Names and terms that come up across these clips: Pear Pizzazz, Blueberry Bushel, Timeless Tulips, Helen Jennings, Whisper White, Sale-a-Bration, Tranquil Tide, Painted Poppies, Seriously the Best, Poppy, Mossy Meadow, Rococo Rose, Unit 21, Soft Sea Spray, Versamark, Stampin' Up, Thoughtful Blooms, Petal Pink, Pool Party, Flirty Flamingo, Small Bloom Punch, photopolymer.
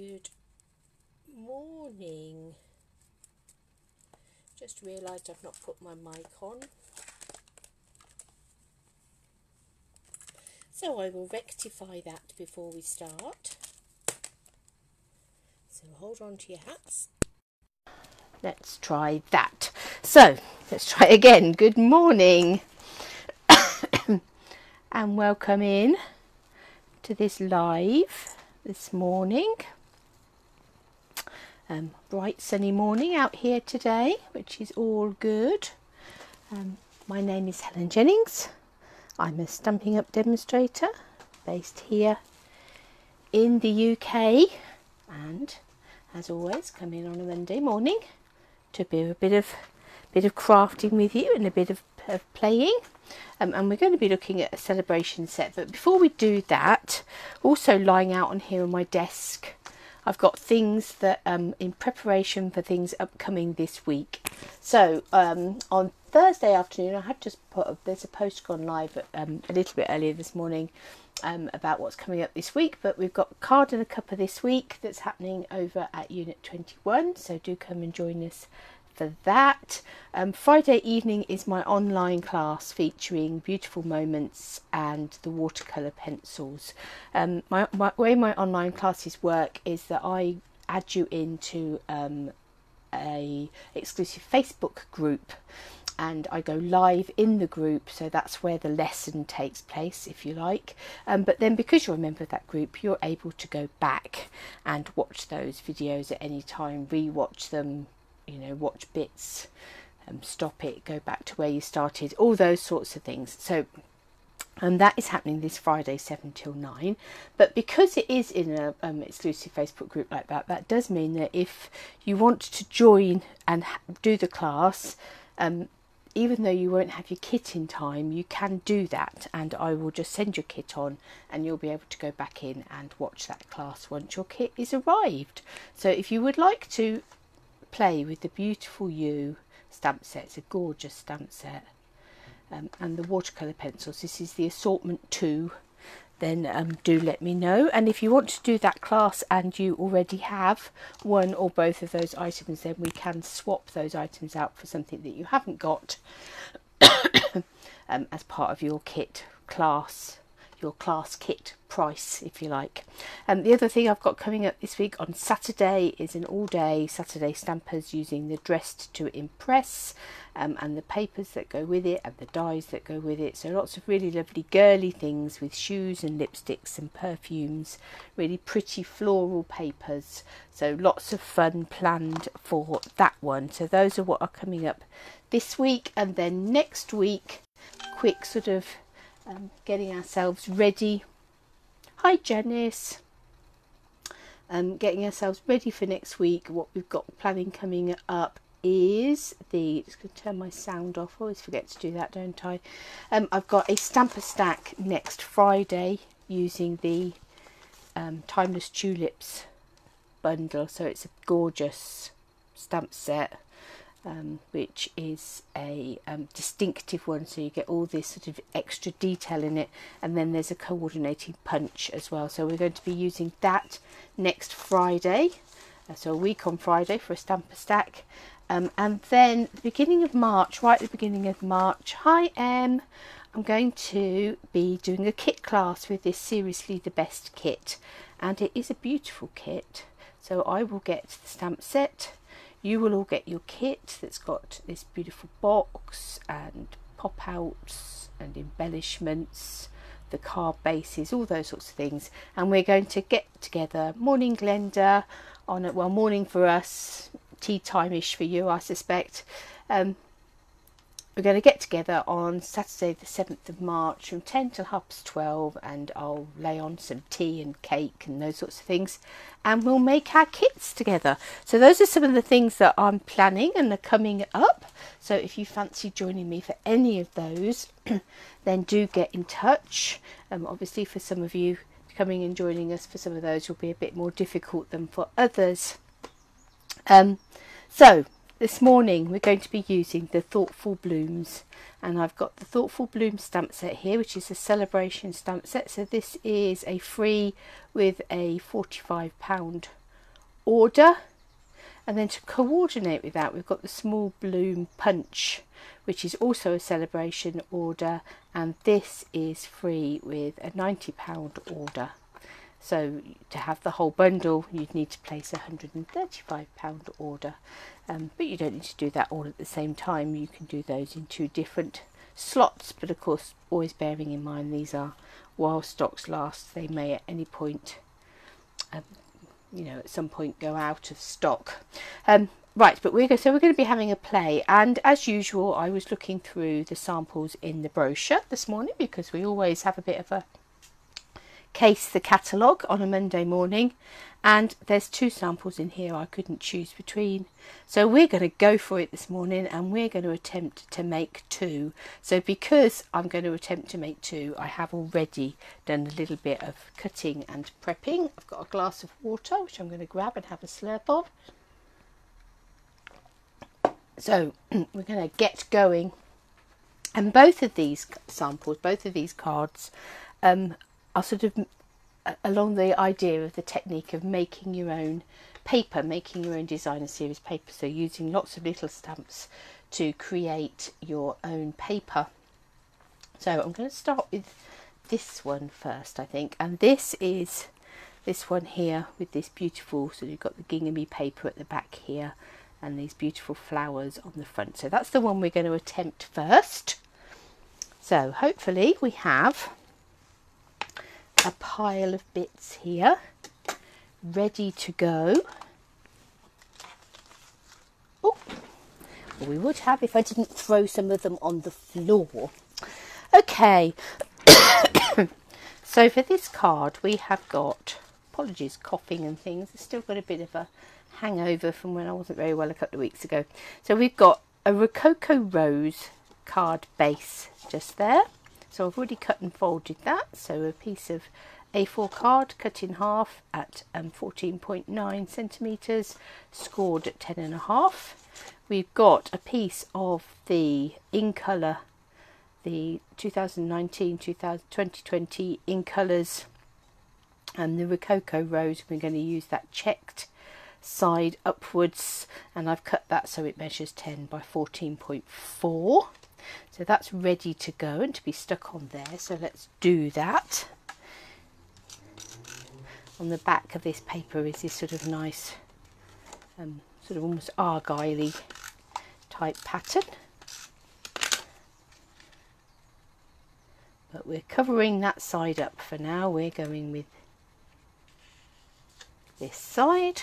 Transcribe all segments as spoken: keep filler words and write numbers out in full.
Good morning. Just realised I've not put my mic on. So I will rectify that before we start. So hold on to your hats. Let's try that. So let's try again. Good morning. And welcome in to this live this morning. Um, bright sunny morning out here today, which is all good. Um, my name is Helen Jennings. I'm a Stampin' Up demonstrator based here in the U K, and as always come in on a Monday morning to do a bit of bit of crafting with you and a bit of, of playing. Um, and we're going to be looking at a celebration set, but before we do that, also lying out on here on my desk, I've got things that um in preparation for things upcoming this week. So um on Thursday afternoon I have just put a, there's a post gone live um, a little bit earlier this morning um about what's coming up this week, but we've got Card and a Cuppa this week that's happening over at Unit twenty-one, so do come and join us for that. Um, Friday evening is my online class featuring Beautiful Moments and the watercolour pencils. Um, my, my way my online classes work is that I add you into um, a exclusive Facebook group, and I go live in the group, so that's where the lesson takes place, if you like. Um, but then because you're a member of that group, you're able to go back and watch those videos at any time, re-watch them, you know, watch bits, um, stop it, go back to where you started, all those sorts of things. So and um, that is happening this Friday seven till nine, but because it is in an um, exclusive Facebook group like that, that does mean that if you want to join and ha do the class, um, even though you won't have your kit in time, you can do that, and I will just send your kit on and you'll be able to go back in and watch that class once your kit is arrived. So if you would like to play with the Beautiful You stamp set, it's a gorgeous stamp set, um, and the watercolour pencils, this is the assortment two, then um, do let me know. And if you want to do that class and you already have one or both of those items, then we can swap those items out for something that you haven't got um, as part of your kit class, your class kit price, if you like. And um, the other thing I've got coming up this week on Saturday is an all-day Saturday Stampers using the Dressed to Impress, um, and the papers that go with it and the dyes that go with it, so lots of really lovely girly things with shoes and lipsticks and perfumes, really pretty floral papers, so lots of fun planned for that one. So those are what are coming up this week, and then next week quick sort of Um, getting ourselves ready. Hi Janice. Um, getting ourselves ready for next week. What we've got planning coming up is the, just going to turn my sound off, always forget to do that, don't I? Um, I've got a Stamper Stack next Friday using the um, Timeless Tulips bundle, so it's a gorgeous stamp set. Um, which is a um, distinctive one, so you get all this sort of extra detail in it, and then there's a coordinating punch as well, so we're going to be using that next Friday, uh, so a week on Friday for a Stamper Stack. Um, and then the beginning of March, right at the beginning of March, hi Em, I'm going to be doing a kit class with this Seriously the Best kit, and it is a beautiful kit, so I will get the stamp set. You will all get your kit that's got this beautiful box and pop-outs and embellishments, the card bases, all those sorts of things. And we're going to get together, morning Glenda, on a, well, morning for us, tea time-ish for you, I suspect. Um, we're going to get together on Saturday the seventh of March from ten till half past twelve, and I'll lay on some tea and cake and those sorts of things, and we'll make our kits together. So those are some of the things that I'm planning and are coming up, so if you fancy joining me for any of those then do get in touch. Um, obviously for some of you coming and joining us for some of those will be a bit more difficult than for others. Um, so this morning we're going to be using the Thoughtful Blooms, and I've got the Thoughtful Bloom stamp set here, which is a Celebration stamp set, so this is a free with a forty-five pound order. And then to coordinate with that, we've got the Small Bloom Punch, which is also a Sale-a-Bration order, and this is free with a ninety pound order. So to have the whole bundle, you'd need to place a one hundred and thirty-five pound order, um, but you don't need to do that all at the same time. You can do those in two different slots, but of course always bearing in mind these are while stocks last. They may at any point um, you know, at some point go out of stock. Um, right, but we're going so we're going to be having a play, and as usual I was looking through the samples in the brochure this morning, because we always have a bit of a case the catalogue on a Monday morning, and there's two samples in here I couldn't choose between. So we're going to go for it this morning, and we're going to attempt to make two. So because I'm going to attempt to make two, I have already done a little bit of cutting and prepping. I've got a glass of water which I'm going to grab and have a slurp of. So we're going to get going, and both of these samples, both of these cards um, are sort of along the idea of the technique of making your own paper, making your own designer series paper, so using lots of little stamps to create your own paper. So I'm going to start with this one first, I think, and this is this one here with this beautiful, so you've got the ginghamy paper at the back here and these beautiful flowers on the front. So that's the one we're going to attempt first. So hopefully we have a pile of bits here ready to go. Oh, well, we would have if I didn't throw some of them on the floor. Okay, so for this card we have got, apologies coughing and things, I've still got a bit of a hangover from when I wasn't very well a couple of weeks ago. So we've got a Rococo Rose card base just there. So I've already cut and folded that, so a piece of A four card cut in half at um, fourteen point nine centimetres, scored at ten and a half. We've got a piece of the In Colour, the twenty nineteen twenty twenty In Colours, and the Rococo Rose. We're going to use that checked side upwards, and I've cut that so it measures ten by fourteen point four. So that's ready to go and to be stuck on there, so let's do that. On the back of this paper is this sort of nice, um, sort of almost argyle-y type pattern. But we're covering that side up for now, we're going with this side.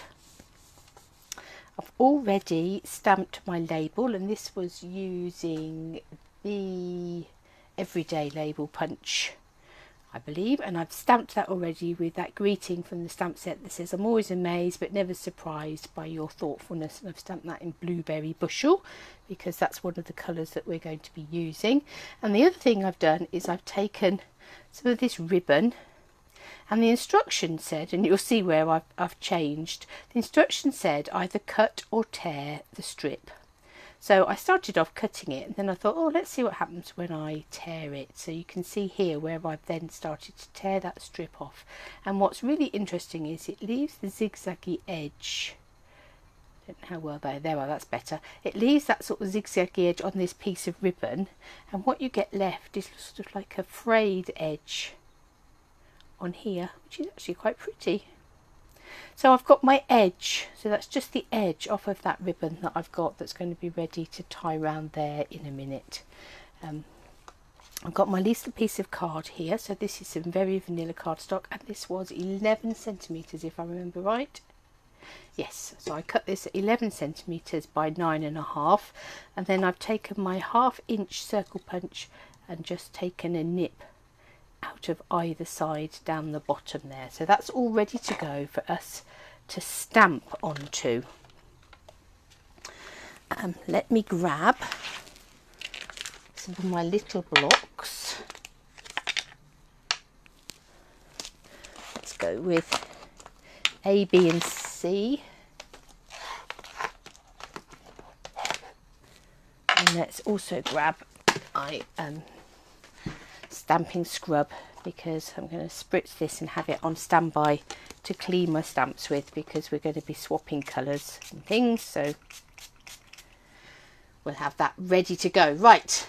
I've already stamped my label, and this was using the Everyday Label Punch, I believe, and I've stamped that already with that greeting from the stamp set that says, "I'm always amazed but never surprised by your thoughtfulness," and I've stamped that in Blueberry Bushel because that's one of the colours that we're going to be using. And the other thing I've done is I've taken some of this ribbon, and the instruction said, and you'll see where I've, I've changed, the instruction said either cut or tear the strip. So I started off cutting it, and then I thought, oh, let's see what happens when I tear it. So you can see here where I've then started to tear that strip off. And what's really interesting is it leaves the zigzaggy edge. I don't know how well they there are, that's better. It leaves that sort of zigzaggy edge on this piece of ribbon, and what you get left is sort of like a frayed edge on here, which is actually quite pretty. So I've got my edge, so that's just the edge off of that ribbon that I've got, that's going to be ready to tie round there in a minute. Um, I've got my little piece of card here, so this is some very vanilla cardstock, and this was eleven centimetres if I remember right. Yes, so I cut this at eleven centimetres by nine and a half, and then I've taken my half inch circle punch and just taken a nip out of either side down the bottom there. So that's all ready to go for us to stamp onto. Um, let me grab some of my little blocks. Let's go with A, B and C, and let's also grab my um, stamping scrub because I'm going to spritz this and have it on standby to clean my stamps with, because we're going to be swapping colours and things, so we'll have that ready to go. Right,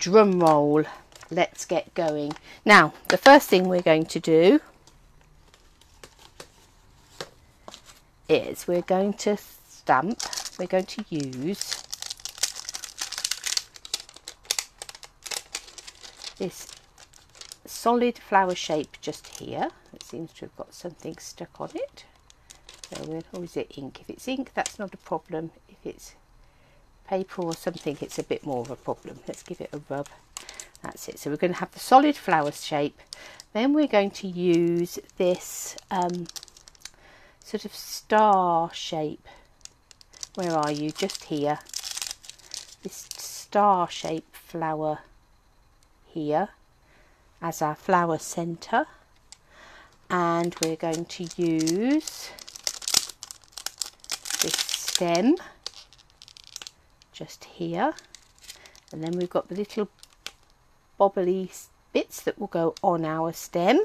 drum roll, let's get going. Now the first thing we're going to do is we're going to stamp, we're going to use this solid flower shape just here. It seems to have got something stuck on it. So we'll, or is it ink? If it's ink, that's not a problem. If it's paper or something, it's a bit more of a problem. Let's give it a rub. That's it. So we're going to have the solid flower shape. Then we're going to use this um, sort of star shape. Where are you? Just here. This star shape flower here as our flower centre, and we're going to use this stem just here, and then we've got the little bobbly bits that will go on our stem.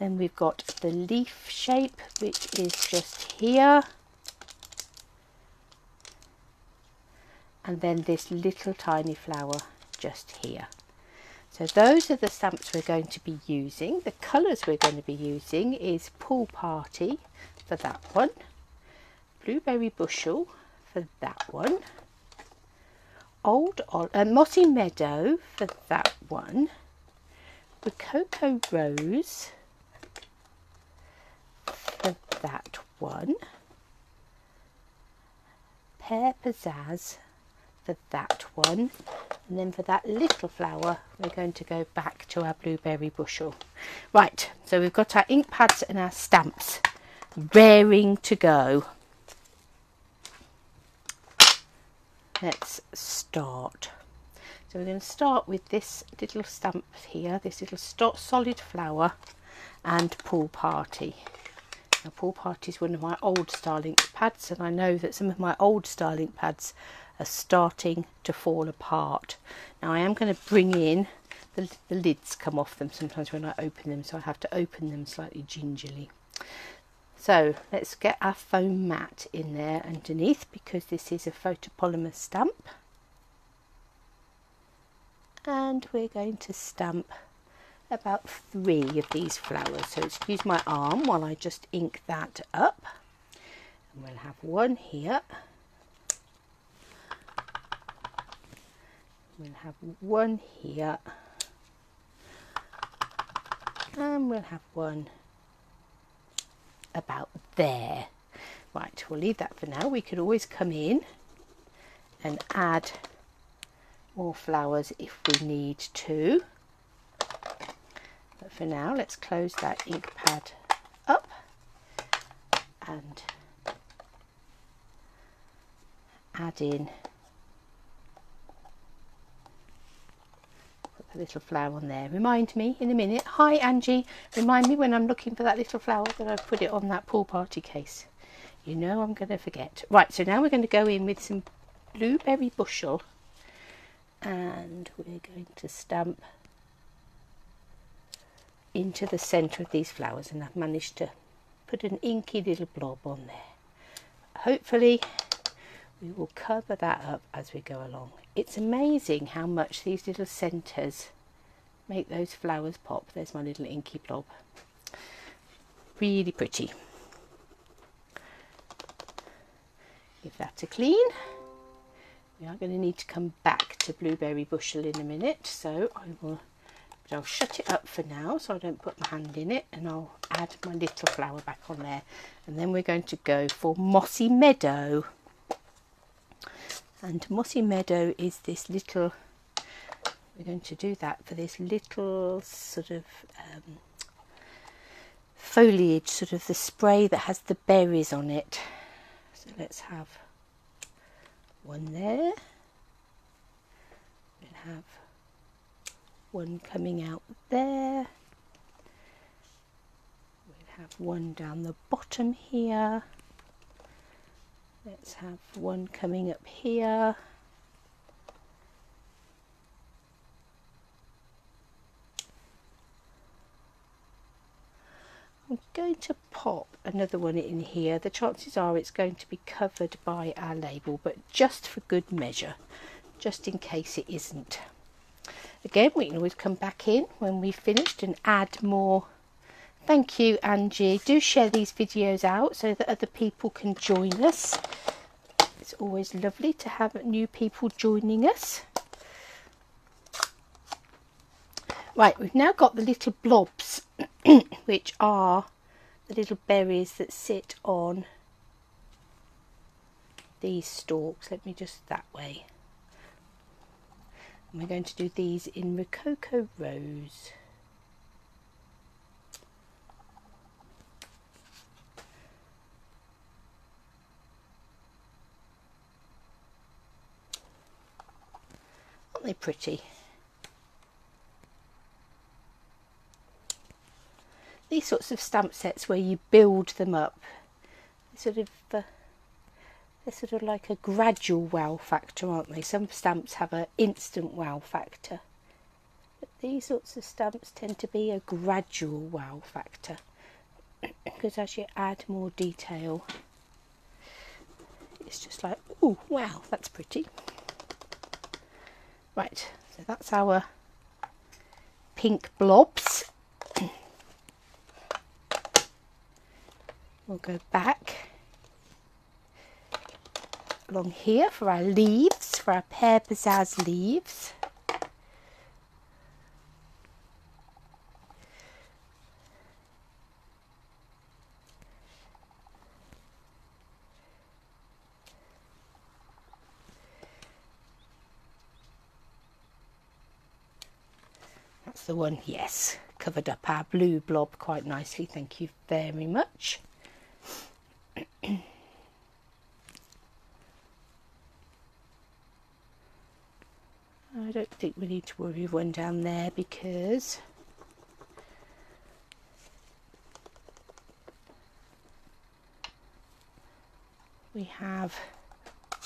Then we've got the leaf shape, which is just here. And then this little tiny flower just here. So those are the stamps we're going to be using. The colours we're going to be using is Pool Party for that one, Blueberry Bushel for that one, Old Ol uh, Mossy Meadow for that one, Rococo Rose for that one, Pear Pizzazz for that one, and then for that little flower we're going to go back to our Blueberry Bushel. Right, so we've got our ink pads and our stamps raring to go. Let's start. So we're going to start with this little stamp here, this little solid flower and Pool Party. Now, Pool Party is one of my old style ink pads, and I know that some of my old style ink pads are starting to fall apart. Now I am going to bring in, the, the lids come off them sometimes when I open them, so I have to open them slightly gingerly. So let's get our foam mat in there underneath, because this is a photopolymer stamp, and we're going to stamp about three of these flowers. So excuse my arm while I just ink that up, and we'll have one here. We'll have one here, and we'll have one about there. Right, we'll leave that for now. We could always come in and add more flowers if we need to, but for now let's close that ink pad up and add in little flower on there. Remind me in a minute. Hi Angie, remind me when I'm looking for that little flower that I've put it on that Pool Party case. You know I'm going to forget. Right, so now we're going to go in with some Blueberry Bushel, and we're going to stamp into the centre of these flowers, and I've managed to put an inky little blob on there. Hopefully we will cover that up as we go along. It's amazing how much these little centres make those flowers pop. There's my little inky blob. Really pretty. Give that a clean. We are going to need to come back to Blueberry Bushel in a minute, so I will, but I'll shut it up for now so I don't put my hand in it, and I'll add my little flower back on there. And then we're going to go for Mossy Meadow. And Mossy Meadow is this little, we're going to do that for this little sort of um, foliage, sort of the spray that has the berries on it. So let's have one there. We'll have one coming out there. We'll have one down the bottom here. Let's have one coming up here, going to pop another one in here. The chances are it's going to be covered by our label, but just for good measure, just in case it isn't. Again, we can always come back in when we've finished and add more. Thank you, Angie. Do share these videos out so that other people can join us. It's always lovely to have new people joining us. Right, we've now got the little blobs, which are the little berries that sit on these stalks. Let me just that way. And we're going to do these in Rococo Rose. Aren't they pretty? These sorts of stamp sets where you build them up, they're sort of, uh, they're sort of like a gradual wow factor, aren't they? Some stamps have an instant wow factor, but these sorts of stamps tend to be a gradual wow factor, because as you add more detail, it's just like, oh wow, that's pretty. Right, so that's our pink blobs. We'll go back along here for our leaves, for our Pear Pizzazz leaves. That's the one, yes, covered up our blue blob quite nicely. Thank you very much. I don't think we need to worry of one down there because we have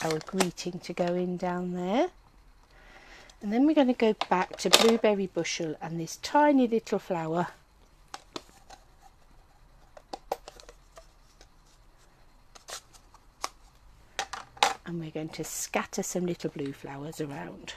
our greeting to go in down there. And then we're going to go back to Blueberry Bushel and this tiny little flower. And we're going to scatter some little blue flowers around.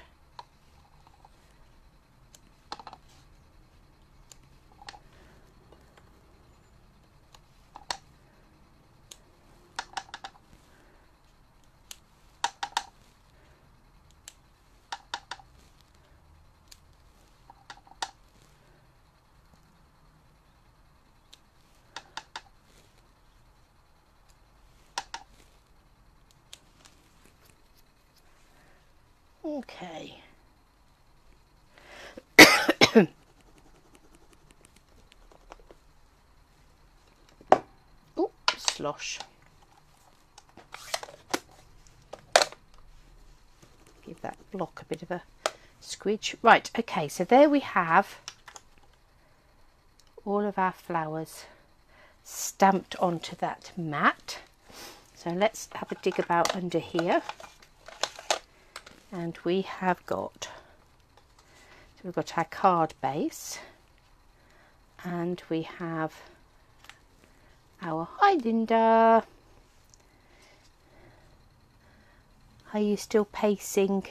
Okay. Oh, slosh. Give that block a bit of a squidge. Right, okay, so there we have all of our flowers stamped onto that mat. So let's have a dig about under here. And we have got, so we've got our card base, and we have our, hi Linda, are you still pacing?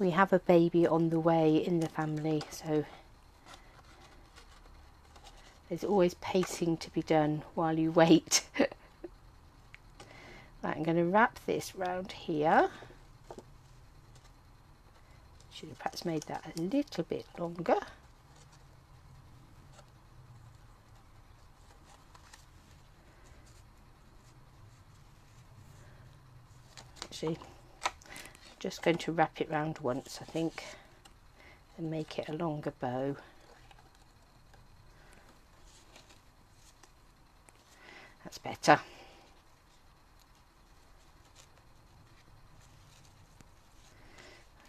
We have a baby on the way in the family, so there's always pacing to be done while you wait. Right, I'm going to wrap this round here. Should have perhaps made that a little bit longer. Actually, I'm just going to wrap it round once, I think, and make it a longer bow. That's better.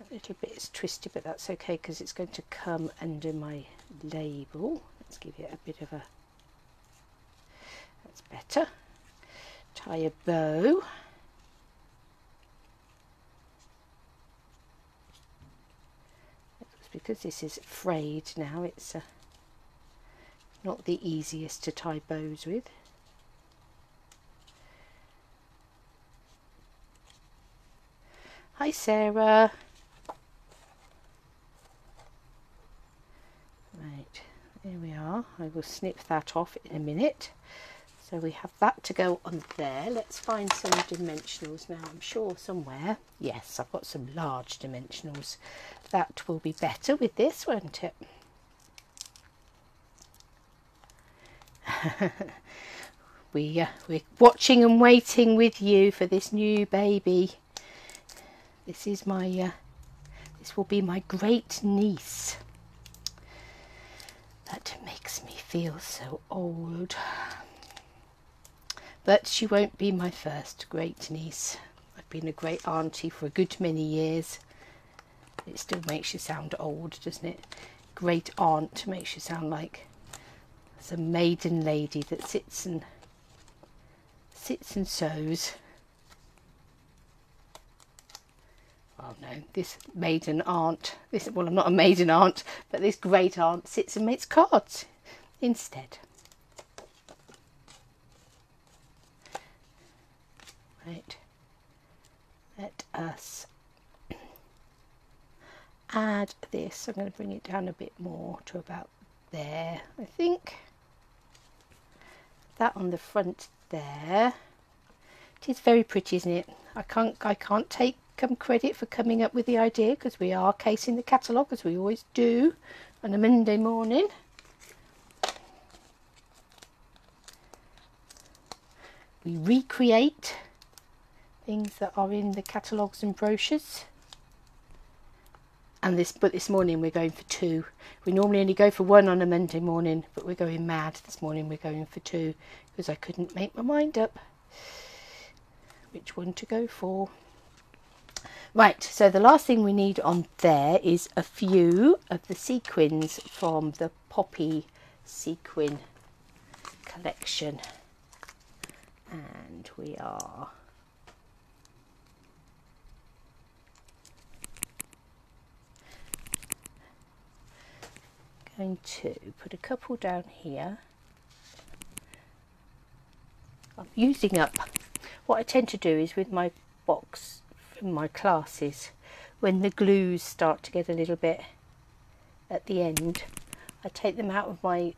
Little bit is twisted, but that's okay because it's going to come under my label. Let's give it a bit of a, that's better, tie a bow. That looks because this is frayed now, it's uh, not the easiest to tie bows with. Hi Sarah. Right, there we are. I will snip that off in a minute. So we have that to go on there. Let's find some dimensionals now. I'm sure somewhere. Yes, I've got some large dimensionals. That will be better with this, won't it? we, uh, we're watching and waiting with you for this new baby. This is my, uh, this will be my great niece. That makes me feel so old. But she won't be my first great niece. I've been a great auntie for a good many years. It still makes you sound old, doesn't it? Great aunt makes you sound like some maiden lady that sits and, sits and sews. Well, no, this maiden aunt, this, well, I'm not a maiden aunt, but this great aunt sits and makes cards instead. Right, let us add this. I'm going to bring it down a bit more to about there, I think. That on the front there. It is very pretty, isn't it? I can't, I can't take Come credit for coming up with the idea, because we are casing the catalogue, as we always do on a Monday morning. We recreate things that are in the catalogues and brochures. And this, but this morning we're going for two. We normally only go for one on a Monday morning, but we're going mad this morning. We're going for two because I couldn't make my mind up which one to go for. Right, so the last thing we need on there is a few of the sequins from the Poppy sequin collection. And we are going to put a couple down here. I'm using up, what I tend to do is with my box in my classes, when the glues start to get a little bit at the end, I take them out of my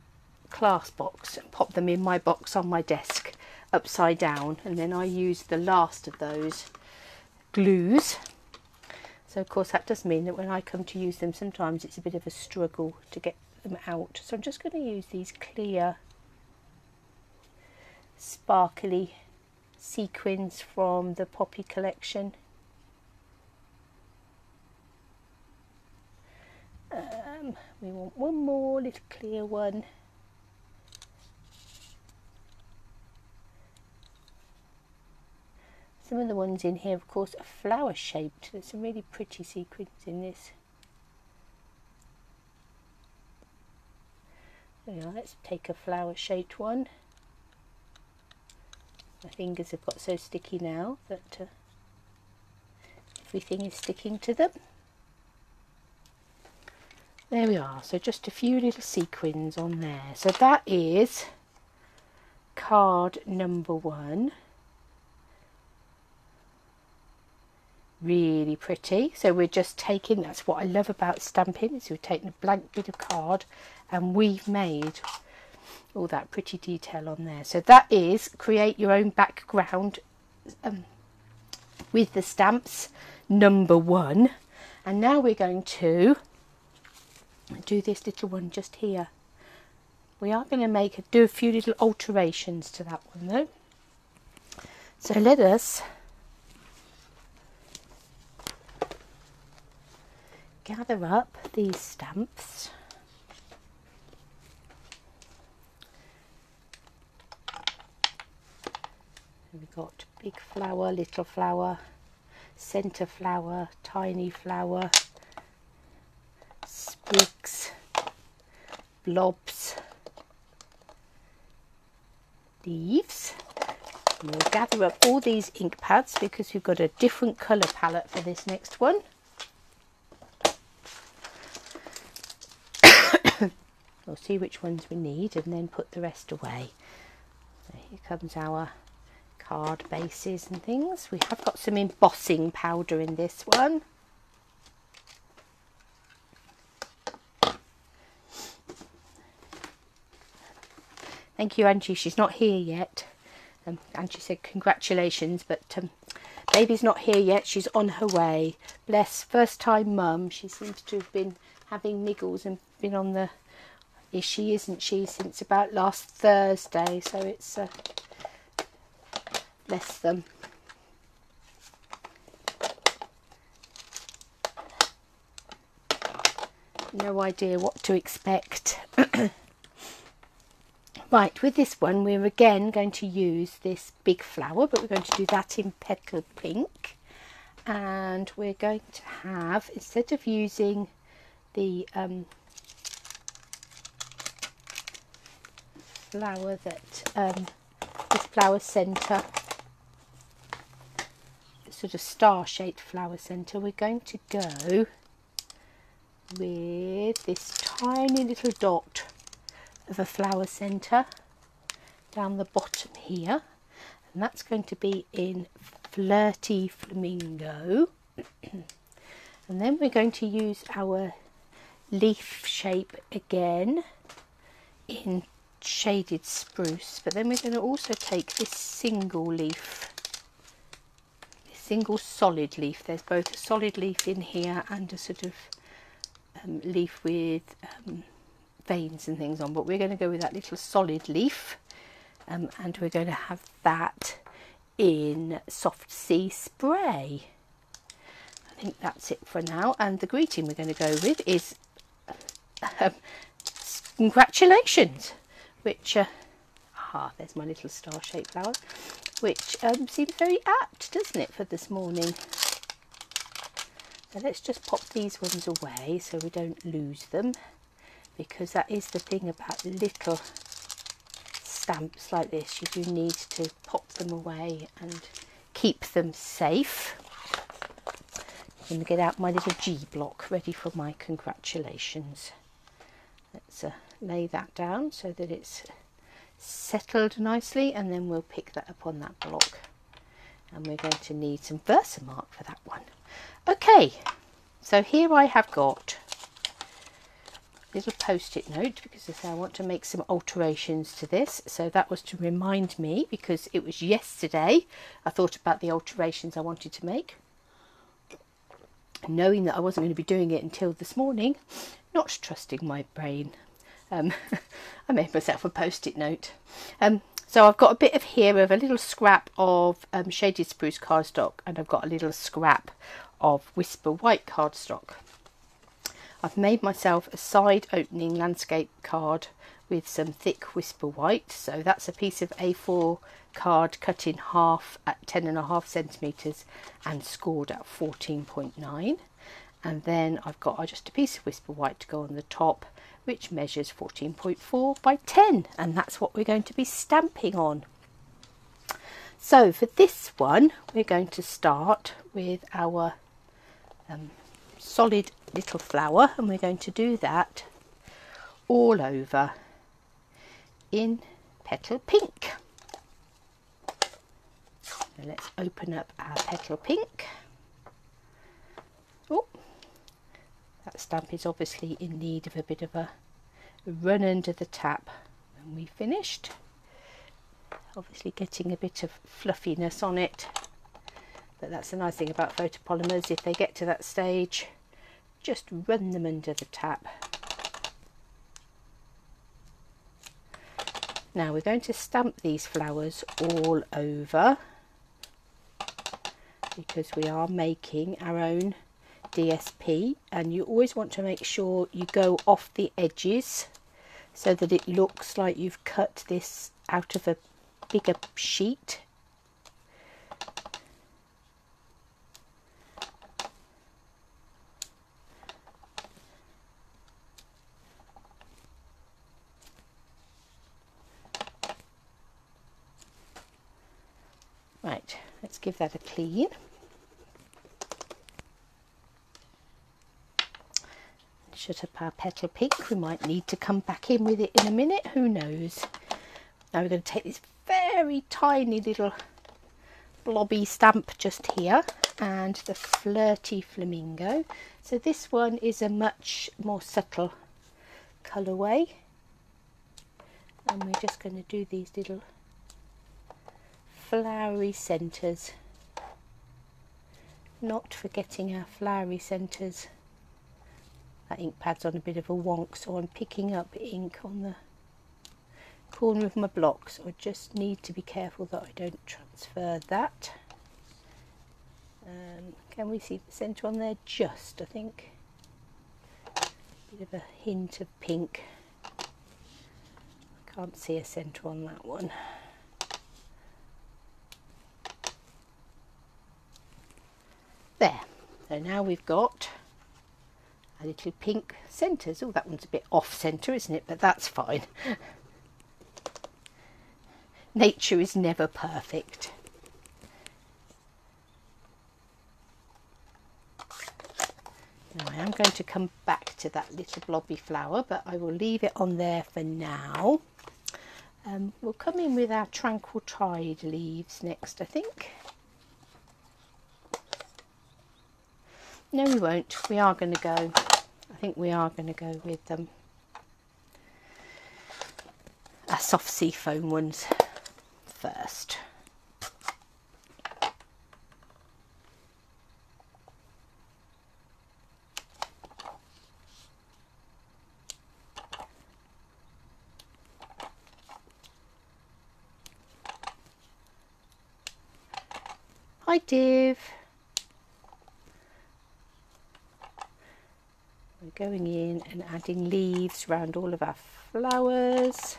class box and pop them in my box on my desk upside down, and then I use the last of those glues. So of course that does mean that when I come to use them, sometimes it's a bit of a struggle to get them out. So I'm just going to use these clear sparkly sequins from the Poppy collection. Um, we want one more little clear one. Some of the ones in here, of course, are flower shaped. There's some really pretty sequins in this. There we are, let's take a flower shaped one. My fingers have got so sticky now that uh, everything is sticking to them. There we are, so just a few little sequins on there. So that is card number one. Really pretty. So we're just taking, that's what I love about stamping, is we're taking a blank bit of card and we've made all that pretty detail on there. So that is create your own background um, with the stamps number one. And now we're going to do this little one just here. We are going to make a, do a few little alterations to that one though. So let us gather up these stamps. We've got big flower, little flower, centre flower, tiny flower, sprigs, blobs, leaves. And we'll gather up all these ink pads because we've got a different colour palette for this next one. We'll see which ones we need and then put the rest away. So here comes our card bases and things. We have got some embossing powder in this one. Thank you, Angie. She's not here yet. Um, Angie said congratulations, but um, baby's not here yet. She's on her way. Bless first time mum. She seems to have been having niggles and been on the issue, isn't she, since about last Thursday. So it's uh, bless them. No idea what to expect. Right, with this one we're again going to use this big flower, but we're going to do that in Petal Pink, and we're going to have, instead of using the um, flower that um, this flower centre, sort of star-shaped flower centre, we're going to go with this tiny little dot of a flower centre down the bottom here, and that's going to be in Flirty Flamingo. And then we're going to use our leaf shape again in Shaded Spruce, but then we're going to also take this single leaf, this single solid leaf. There's both a solid leaf in here and a sort of um, leaf with um, veins and things on, but we're going to go with that little solid leaf, um, and we're going to have that in Soft Sea Spray. I think that's it for now, and the greeting we're going to go with is um, congratulations, which uh, ah, there's my little star-shaped flower, which um, seems very apt, doesn't it, for this morning. So let's just pop these ones away so we don't lose them, because that is the thing about little stamps like this, you do need to pop them away and keep them safe. I'm going to get out my little G block ready for my congratulations. Let's uh, lay that down so that it's settled nicely, and then we'll pick that up on that block, and we're going to need some Versamark for that one. Okay, so here I have got little post-it note, because I want to make some alterations to this. So that was to remind me, because it was yesterday I thought about the alterations I wanted to make, knowing that I wasn't going to be doing it until this morning, not trusting my brain. um, I made myself a post-it note. Um, so I've got a bit of here of a little scrap of um, Shaded Spruce cardstock, and I've got a little scrap of Whisper White cardstock. I've made myself a side opening landscape card with some thick Whisper White. So that's a piece of A four card cut in half at ten and a half centimetres and scored at fourteen point nine. And then I've got just a piece of Whisper White to go on the top, which measures fourteen point four by ten. And that's what we're going to be stamping on. So for this one, we're going to start with our um, solid little flower, and we're going to do that all over in Petal Pink. So let's open up our Petal Pink. Oh, that stamp is obviously in need of a bit of a run under the tap when we finished. Obviously getting a bit of fluffiness on it, but that's the nice thing about photopolymers, if they get to that stage, just run them under the tap. Now we're going to stamp these flowers all over, because we are making our own D S P, and you always want to make sure you go off the edges so that it looks like you've cut this out of a bigger sheet. Right, let's give that a clean. shut up our Petal Pink. We might need to come back in with it in a minute, who knows. Now we're going to take this very tiny little blobby stamp just here and the Flirty Flamingo. So this one is a much more subtle colourway, and we're just going to do these little flowery centres, not forgetting our flowery centres. That ink pad's on a bit of a wonk, so I'm picking up ink on the corner of my block, so I just need to be careful that I don't transfer that. Um, can we see the centre on there? Just, I think, a bit of a hint of pink. I can't see a centre on that one. There, so now we've got a little pink centres. Oh, that one's a bit off centre, isn't it? But that's fine. Nature is never perfect. Now I am going to come back to that little blobby flower, but I will leave it on there for now. Um, we'll come in with our Tranquil Tide leaves next, I think. No, we won't. We are going to go. I think we are going to go with um, our soft sea foam ones first. Hi, Div. We're going in and adding leaves round all of our flowers.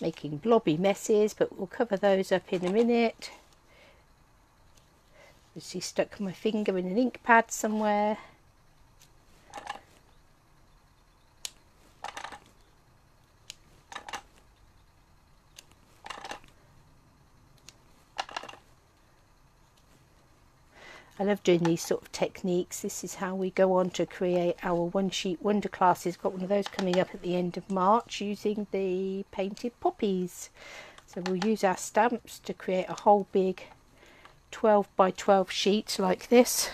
Making blobby messes, but we'll cover those up in a minute. I see stuck my finger in an ink pad somewhere. I love doing these sort of techniques. This is how we go on to create our One Sheet Wonder classes. Got one of those coming up at the end of March using the Painted Poppies. So we'll use our stamps to create a whole big twelve by twelve sheet like this.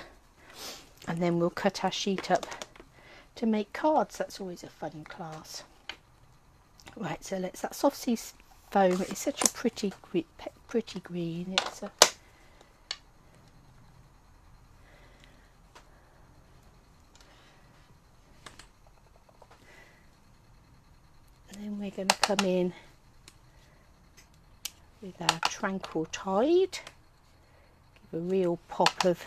And then we'll cut our sheet up to make cards. That's always a fun class. Right, so let's, that soft sea foam is such a pretty, pretty green. It's a Then we're going to come in with our Tranquil Tide, give a real pop of,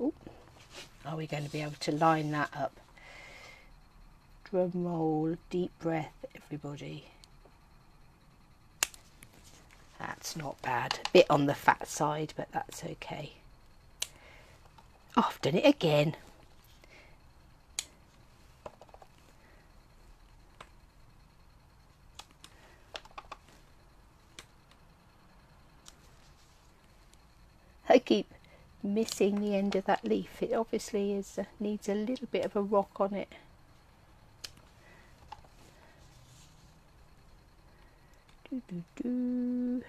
ooh, are we going to be able to line that up? Drum roll, deep breath everybody. That's not bad, a bit on the fat side, but that's okay. Oh, I've done it again. I keep missing the end of that leaf. It obviously is uh, needs a little bit of a rock on it. Doo, doo, doo.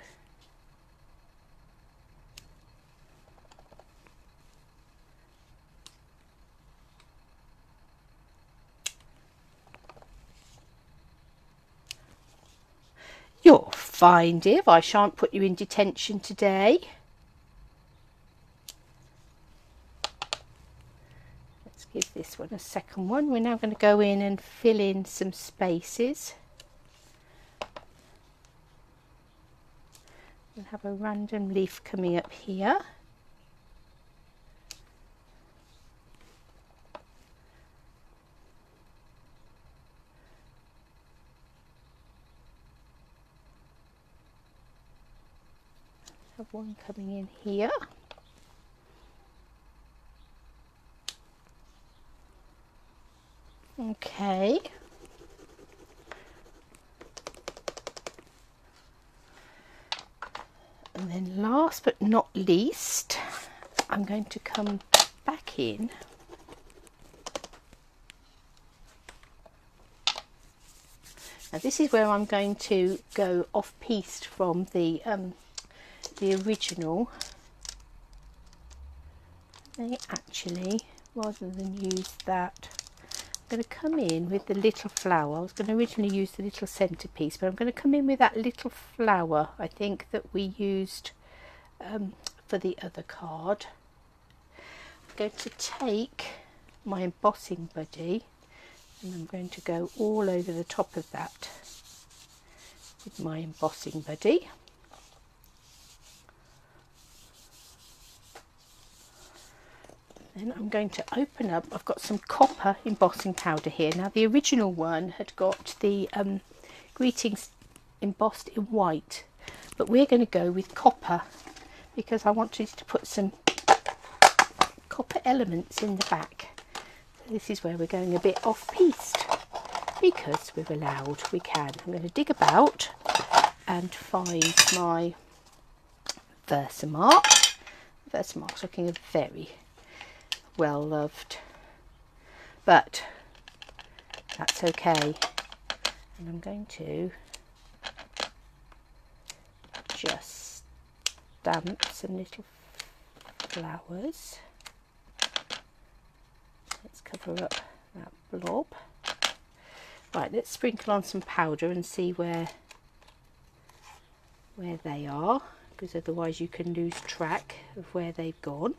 You're fine, Div. I shan't put you in detention today. Give this one a second one. We're now going to go in and fill in some spaces. We'll have a random leaf coming up here. Have one coming in here. Okay, last but not least, I'm going to come back in now. This is where I'm going to go off piece from the um, the original. They actually, rather than use that, I'm going to come in with the little flower. I was going to originally use the little centrepiece, but I'm going to come in with that little flower, I think, that we used um, for the other card. I'm going to take my embossing buddy and I'm going to go all over the top of that with my embossing buddy. Then I'm going to open up. I've got some copper embossing powder here. Now the original one had got the um, greetings embossed in white, but we're going to go with copper because I wanted to put some copper elements in the back. So this is where we're going a bit off-piste because we're allowed, we can. I'm going to dig about and find my Versamark. Versamark's looking very well loved, but that's okay. And I'm going to just stamp some little flowers. Let's cover up that blob. Right, let's sprinkle on some powder and see where where they are, because otherwise you can lose track of where they've gone.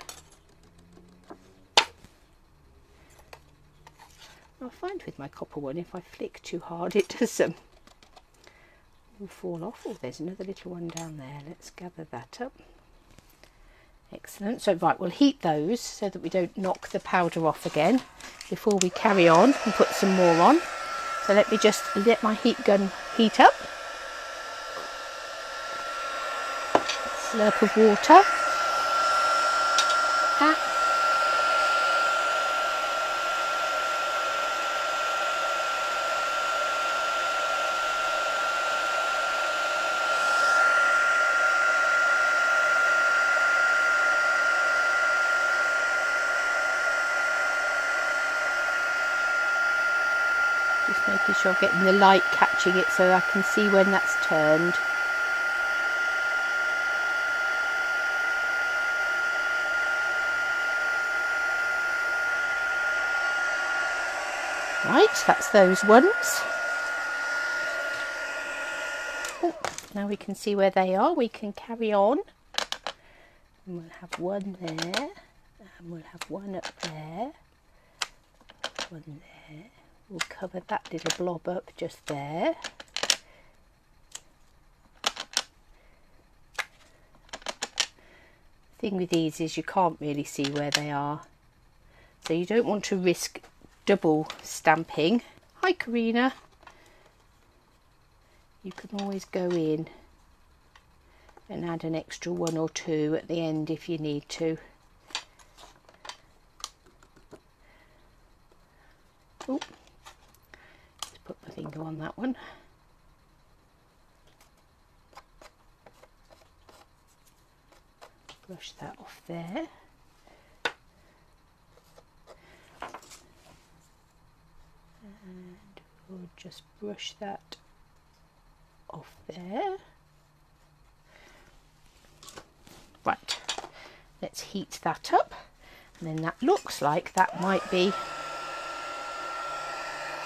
I find with my copper one, if I flick too hard, it doesn't um, fall off. Oh, there's another little one down there. Let's gather that up. Excellent. So right, we'll heat those so that we don't knock the powder off again before we carry on and put some more on. So let me just let my heat gun heat up. Slurp of water. Ah. Making sure I'm getting the light catching it so I can see when that's turned. Right, that's those ones. Oh, now we can see where they are. We can carry on. And we'll have one there. And we'll have one up there. One there. We'll cover that little blob up just there. The thing with these is you can't really see where they are, so you don't want to risk double stamping. Hi Karina. You can always go in and add an extra one or two at the end if you need to. Oh. Put my finger on that one. Brush that off there. And we'll just brush that off there. Right, let's heat that up. And then that looks like that might be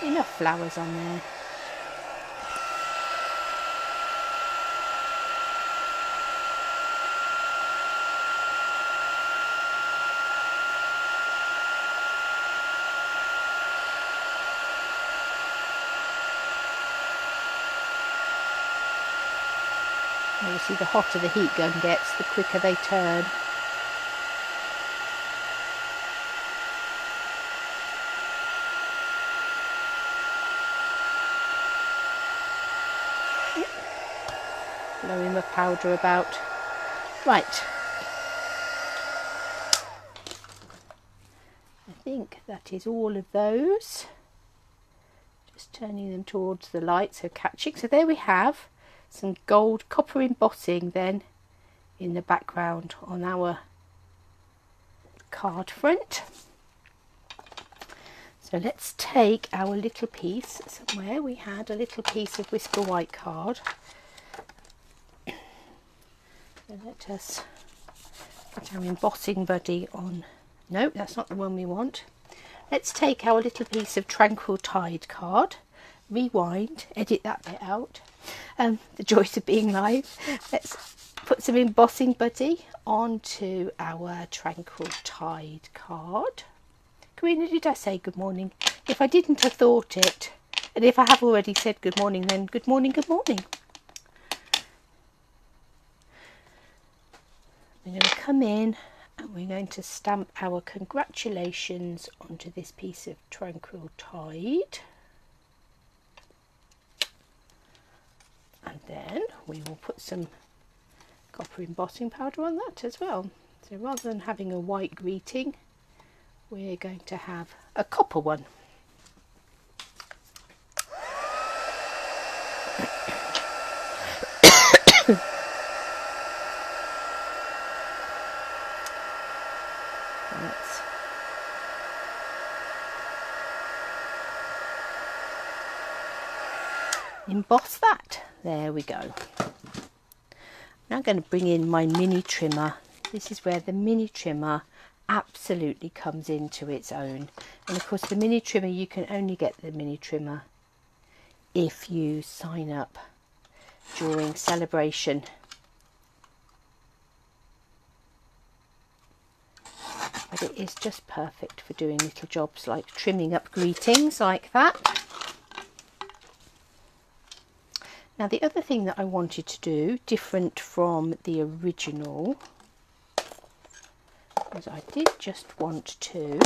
enough flowers on there. Obviously, the hotter the heat gun gets, the quicker they turn. Blowing the powder about. Right, I think that is all of those. Just turning them towards the light so catching. So there we have some gold copper embossing then in the background on our card front. So let's take our little piece somewhere. We had a little piece of Whisper White card. So let us put our embossing buddy on. No, that's not the one we want. Let's take our little piece of Tranquil Tide card. Rewind, edit that bit out. Um, the joys of being live. Let's put some embossing buddy onto our Tranquil Tide card. Karina, did I say good morning? If I didn't, I thought it. And if I have already said good morning, then good morning, good morning. We're going to come in and we're going to stamp our congratulations onto this piece of Tranquil Tide. And then we will put some copper embossing powder on that as well. So rather than having a white greeting, we're going to have a copper one. Let's emboss that. There we go. Now I'm going to bring in my mini trimmer. This is where the mini trimmer absolutely comes into its own, and of course the mini trimmer, you can only get the mini trimmer if you sign up during Sale-a-Bration. But it is just perfect for doing little jobs like trimming up greetings like that. Now the other thing that I wanted to do, different from the original, I did just want to,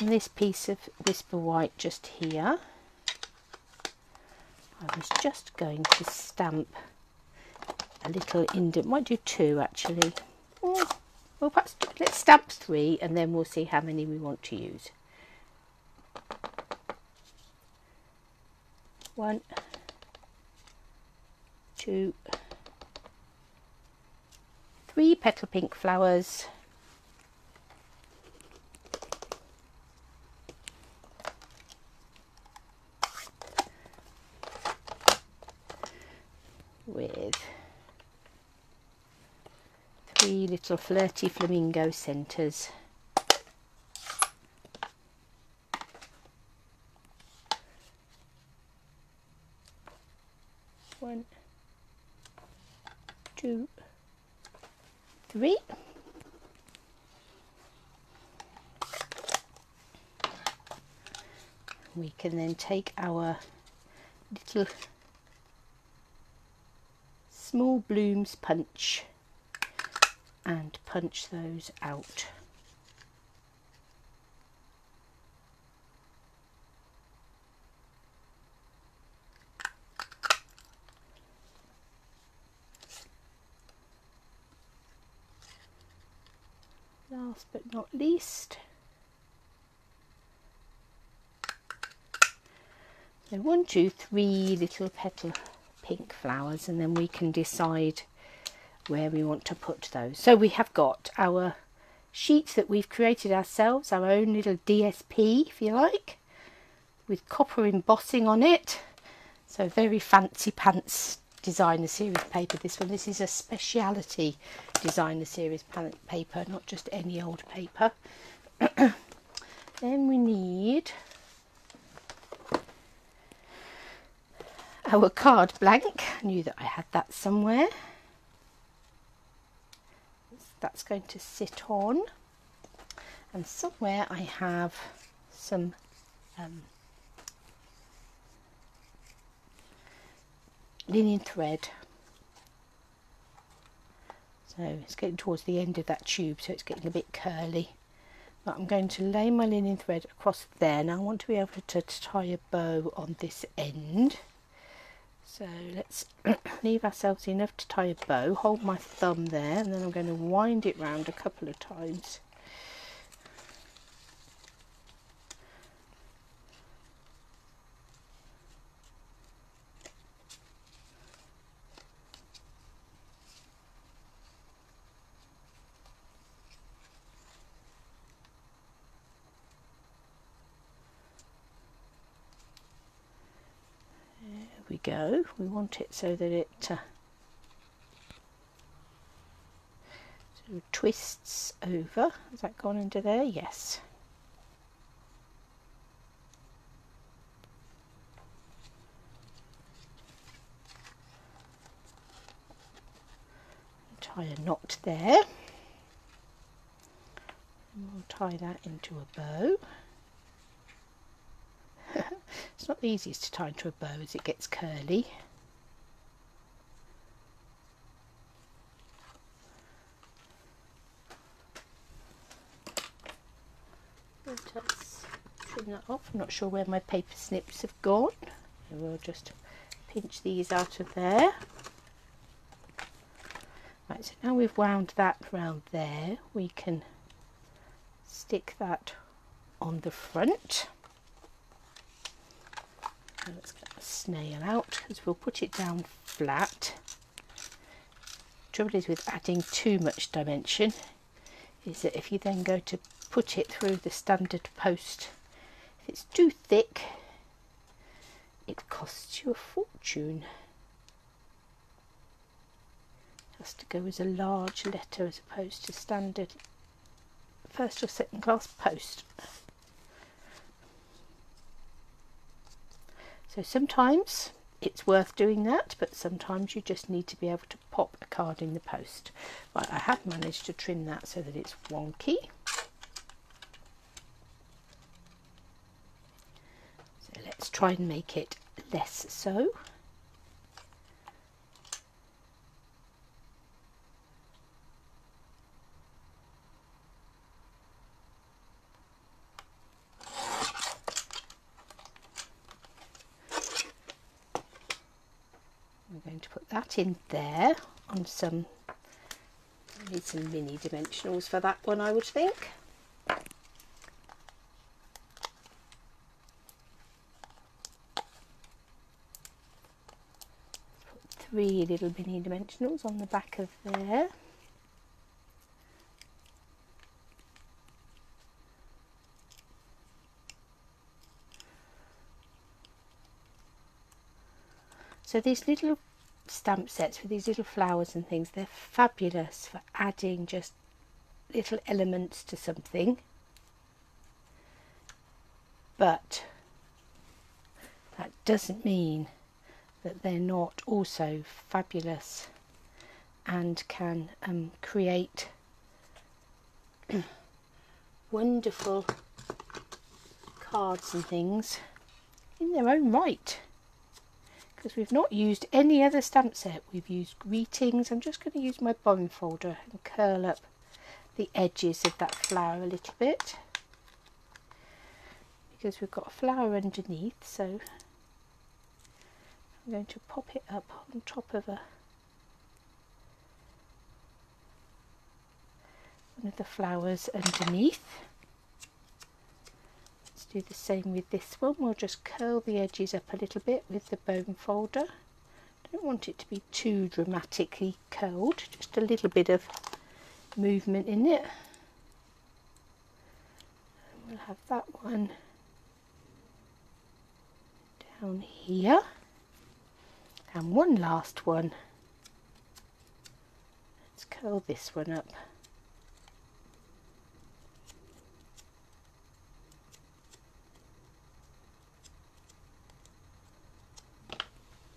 on this piece of Whisper White just here, I was just going to stamp a little indent. Might do two actually, or, well perhaps let's stamp three and then we'll see how many we want to use. One, two, three Petal Pink flowers, with three little Flirty Flamingo centres. One, two, three. We can then take our little Small Blooms Punch and punch those out. Last but not least, so one, two, three little Petal Pink flowers, and then we can decide where we want to put those. So we have got our sheet that we've created ourselves, our own little D S P if you like, with copper embossing on it. So very fancy pants designer series paper, this one. This is a speciality designer series paper, not just any old paper. Then we need our card blank. I knew that I had that somewhere. That's going to sit on, and somewhere I have some um, linen thread. So it's getting towards the end of that tube, so it's getting a bit curly, but I'm going to lay my linen thread across there. Now I want to be able to tie a bow on this end, so let's leave ourselves enough to tie a bow. Hold my thumb there, and then I'm going to wind it round a couple of times. we go. We want it so that it uh, sort of twists over. Has that gone into there? Yes. Tie a knot there, and we'll tie that into a bow. It's not the easiest to tie into a bow as it gets curly. Trim that off. I'm not sure where my paper snips have gone. We'll just pinch these out of there. Right, so now we've wound that round there, we can stick that on the front. So let's get the snail out, because we'll put it down flat. Trouble is with adding too much dimension is that if you then go to put it through the standard post, if it's too thick, it costs you a fortune. Has to go as a large letter as opposed to standard first or second class post. So sometimes it's worth doing that, but sometimes you just need to be able to pop a card in the post. Right, I have managed to trim that so that it's wonky. So let's try and make it less so. In there on some, I need some mini dimensionals for that one, I would think. Put three little mini dimensionals on the back of there. So these little stamp sets with these little flowers and things, they're fabulous for adding just little elements to something, but that doesn't mean that they're not also fabulous and can um, create wonderful cards and things in their own right. Because we've not used any other stamp set, we've used greetings. I'm just going to use my bone folder and curl up the edges of that flower a little bit, because we've got a flower underneath, so I'm going to pop it up on top of a one of the flowers underneath. Do the same with this one. We'll just curl the edges up a little bit with the bone folder. Don't want it to be too dramatically curled, just a little bit of movement in it. And we'll have that one down here and one last one. Let's curl this one up.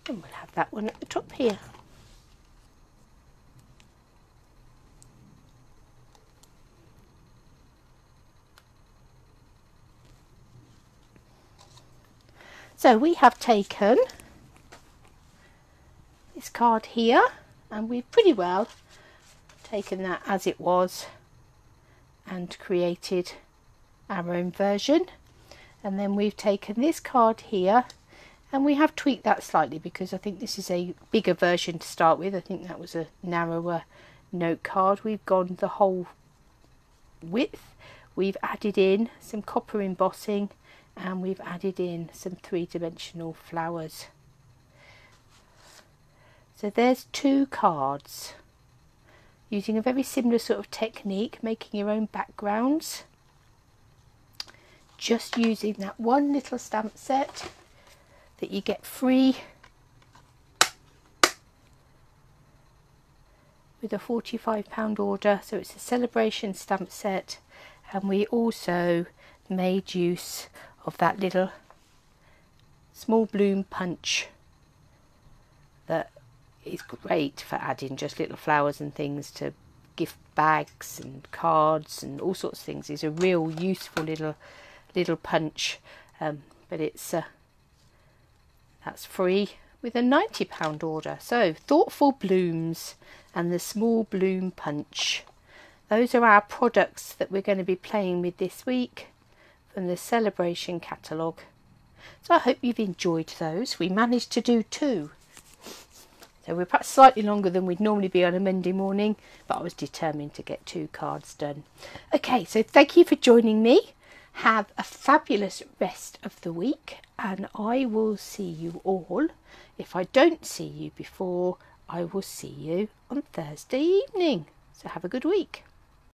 And we'll have that one at the top here. So we have taken this card here, and we've pretty well taken that as it was and created our own version. And then we've taken this card here, and we have tweaked that slightly, because I think this is a bigger version to start with. I think that was a narrower note card. We've gone the whole width. We've added in some copper embossing, and we've added in some three-dimensional flowers. So there's two cards. Using a very similar sort of technique, making your own backgrounds. Just using that one little stamp set that you get free with a forty-five pound order. So it's a celebration stamp set, and we also made use of that little small bloom punch that is great for adding just little flowers and things to gift bags and cards and all sorts of things. It's a real useful little little punch, um, but it's uh, that's free with a ninety pound order. So Thoughtful Blooms and the Small Bloom Punch, those are our products that we're going to be playing with this week from the Celebration catalogue. So I hope you've enjoyed those. We managed to do two, so we're perhaps slightly longer than we'd normally be on a Monday morning, but I was determined to get two cards done. Okay, so thank you for joining me. Have a fabulous rest of the week, and I will see you all. If I don't see you before, I will see you on Thursday evening. So have a good week.